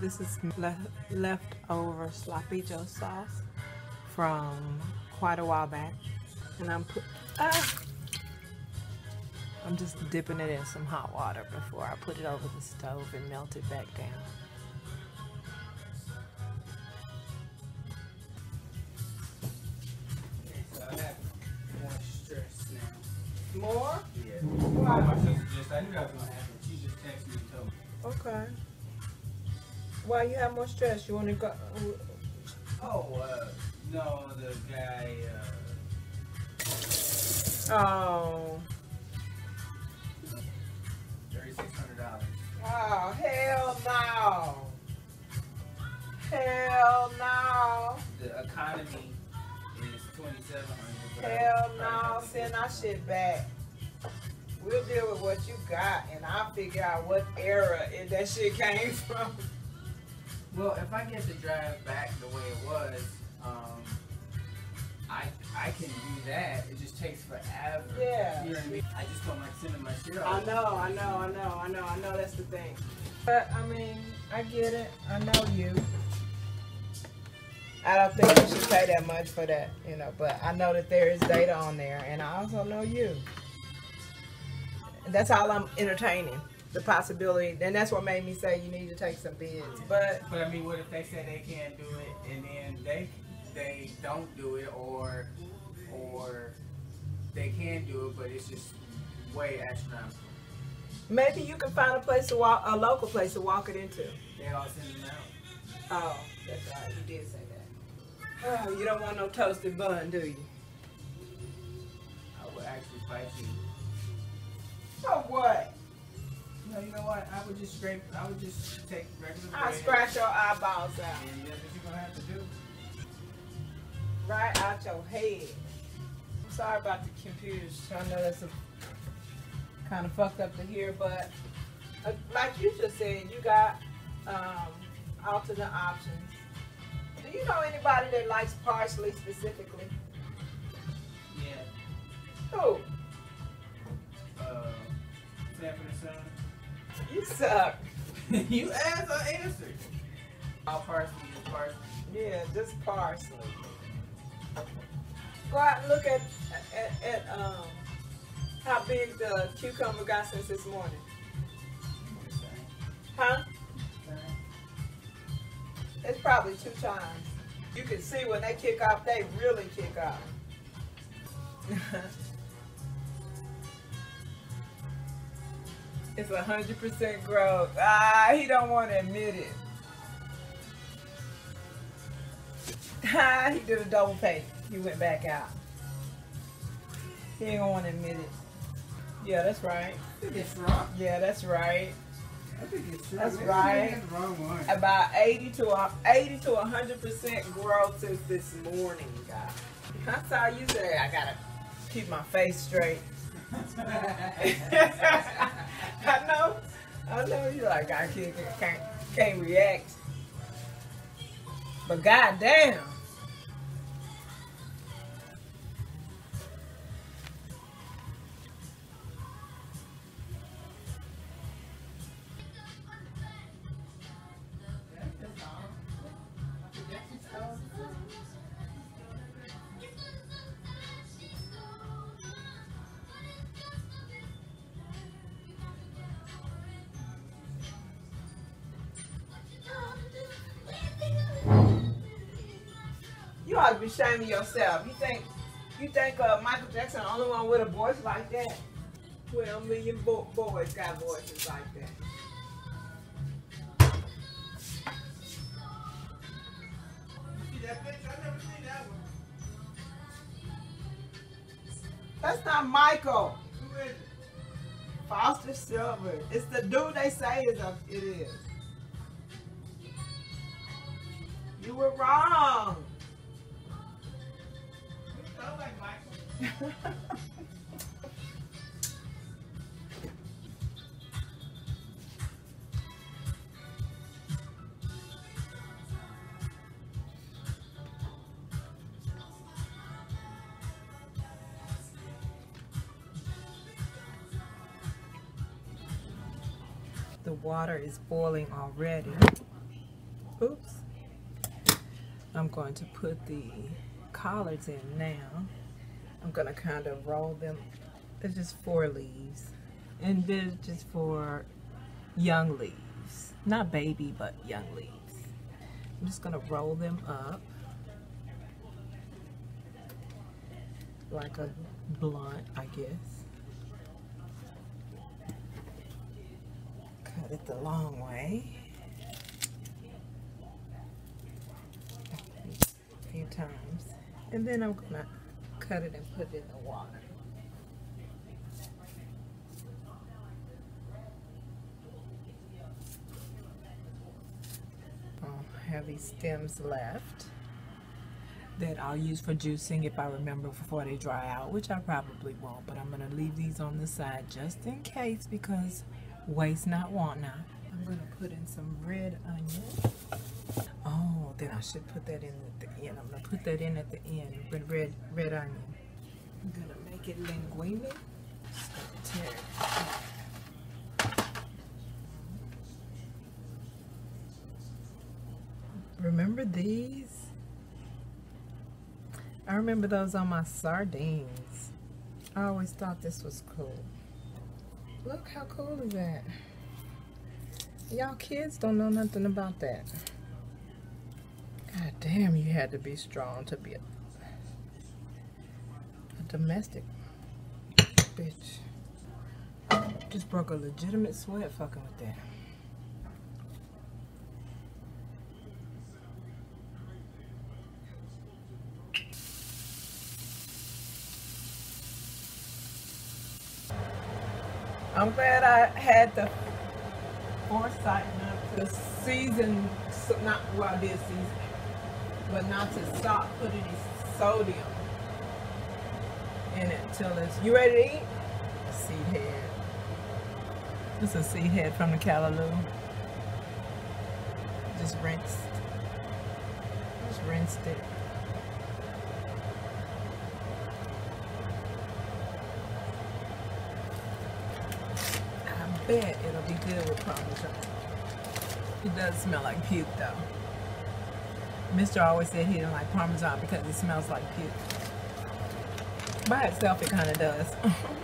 This is leftover sloppy joe sauce from quite a while back, and I'm just dipping it in some hot water before I put it over the stove and melt it back down. More? Yeah. Why? My sister I knew that was gonna happen. She just texted me and told me. Okay. Why you have more stress? You wanna go? Oh, no, the guy. Oh. $3,600. Oh, hell no. Hell no. The economy. Hell no, send our shit back. We'll deal with what you got, and I'll figure out what era that shit came from. Well, if I get the drive back the way it was, I can do that. It just takes forever. Yeah. You know what I mean? I just don't like sending my shit off. I know. That's the thing. But I mean, I get it. I know you. I don't think you should pay that much for that, you know, but I know that there is data on there, and I also know you. And that's all I'm entertaining, the possibility, and that's what made me say you need to take some bids, But I mean, what if they say they can't do it, and then they don't do it, or they can do it, but it's just way astronomical. Maybe you can find a place to walk, a local place to walk it into. They all send them out. Oh, that's right, you did say that. Oh, you don't want no toasted bun, do you? I would actually fight you. For what? No, you know what? I would just take regular bread. I'll scratch your eyeballs out. And that's what you're gonna have to do. Right out your head. I'm sorry about the computers. I know that's kind of fucked up to hear, but like you just said, you got alternate options. Do you know anybody that likes parsley specifically? Yeah. Who? Sanford and Son. You suck. You asked, I answered. All parsley is parsley. Yeah, just parsley. Go out and look at how big the cucumber got since this morning. Huh? It's probably 2 times. You can see when they kick off, they really kick off. It's 100% growth. Ah, he don't want to admit it. Ah, he did a double take. He went back out. He ain't gonna want to admit it. Yeah, that's right. I think it's wrong. Yeah, that's right. I think it's true. That's right. The wrong one. About 80 to 100% growth since this morning, guys. I saw you say I gotta keep my face straight. I know you like I can't react, but goddamn. You ought to be shaming yourself. You think Michael Jackson the only one with a voice like that? 12 million boys got voices like that. See that picture? I never seen that one. That's not Michael. Who is it? Foster Silver. It's the dude they say it is. You were wrong. The water is boiling already. Oops. I'm going to put the collards in now. I'm going to kind of roll them. There's just 4 leaves. And they're just for young leaves. Not baby, but young leaves. I'm just going to roll them up like a blunt, I guess. Cut it the long way. A few times. And then I'm going to cut it and put it in the water. Have these stems left that I'll use for juicing if I remember before they dry out, which I probably won't, but I'm going to leave these on the side just in case, because waste not want not. I'm going to put in some red onion. Oh, then I should put that in at the end. I'm going to put that in at the end with red onion. I'm going to make it linguine. Just going to tear it. Remember these? I remember those on my sardines. I always thought this was cool. Look, how cool is that? Y'all kids don't know nothing about that. God damn, you had to be strong to be a domestic bitch. Just broke a legitimate sweat fucking with that. I'm glad I had the foresight not to season, not well, I did season it, but not to stop putting sodium in it until it's, you ready to eat? Seed head. This is a seed head from the callaloo. Just rinsed it. I bet it'll be good with Parmesan. It does smell like puke though. Mr. always said he didn't like Parmesan because it smells like puke. By itself it kind of does.